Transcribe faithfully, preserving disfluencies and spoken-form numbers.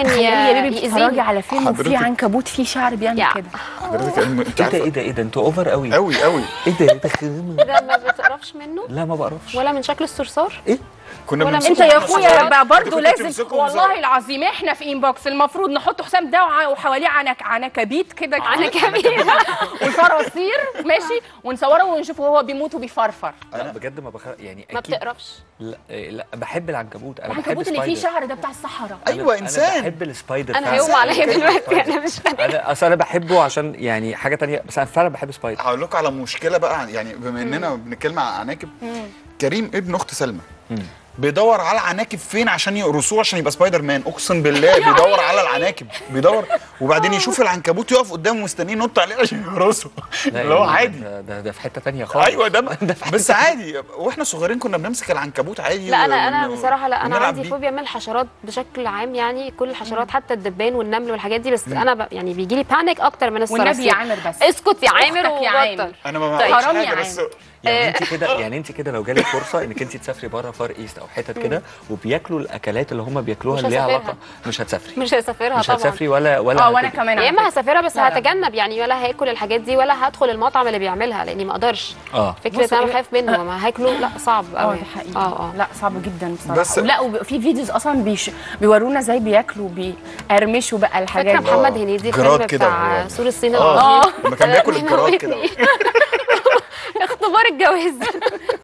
لكن يا بيبي بتتفرجي على فيلم في عنكبوت فيه شعر بيعمل كده. حضرتك ايه ده ايه ده ايه ده انتوا اوفر قوي قوي قوي. ايه ده انت ده ما بتقرفش منه؟ لا ما بقرفش ولا من شكل الصرصار؟ ايه؟ كنا بنمسكه انت يا اخويا برضه لازم والله العظيم احنا في انبوكس المفروض نحط حسام ده وحواليه عنك عنكبيت كده عنكبيت وصراصير ماشي ونصوره ونشوفه هو بيموت وبيفرفر. انا بجد ما بخاف يعني ما بتقرفش؟ لا لا بحب العنكبوت. انا بحب العنكبوت اللي فيه شعر ده بتاع الصحراء. ايوه انسان. انا بحب السبايدر. انا هيقوم عليا دلوقتي انا مش انا اصل انا بحبه عشان يعني حاجه ثانيه بس انا فعلا بحب سبايدر. هقول لكم على مشكله بقى يعني بما اننا بنتكلم عن عناكب. كريم ابن اخت سلمى بيدور على العناكب فين عشان يقرصوه عشان يبقى سبايدر مان. اقسم بالله بيدور على العناكب بيدور وبعدين يشوف العنكبوت يقف قدامه مستنيه ينط عليه عشان يقرصه اللي هو عادي. ده ده في حته ثانيه خالص. ايوه ده بس عادي واحنا صغيرين كنا بنمسك العنكبوت عادي. لا انا انا بصراحه لا انا عندي فوبيا من الحشرات بشكل عام يعني كل الحشرات حتى الدبان والنمل والحاجات دي بس انا يعني بيجي لي بانيك اكتر من الصراصير. والنبي يا عامر بس اسكت يا عامر وبطل. انا ما بعرفش حاجه بس يعني انت كده يعني انت كده لو جالك فرصه انك انت تسافري بره فار ايست او حتت كده وبياكلوا الاكلات اللي هم بياكلوها اللي ليها علاقه مش هتسافري مش هسافرها مش هتسافري ولا ولا اه وانا كمان يا اما هسافرها بس لا هتجنب يعني ولا هاكل الحاجات دي ولا هدخل المطعم اللي بيعملها لاني ما اقدرش. اه فكره انا خايف منه ما هاكله لا صعب قوي. اه حقيقي اه لا صعب جدا بصراحه. لا في فيديوز اصلا بيش بيورونا ازاي بياكلوا بيقرمشوا بقى الحاجات. فاكره محمد هنيدي الفيلم بتاع سور الصين العظيم لما كان بياكل الجراد كده اختبار الجواز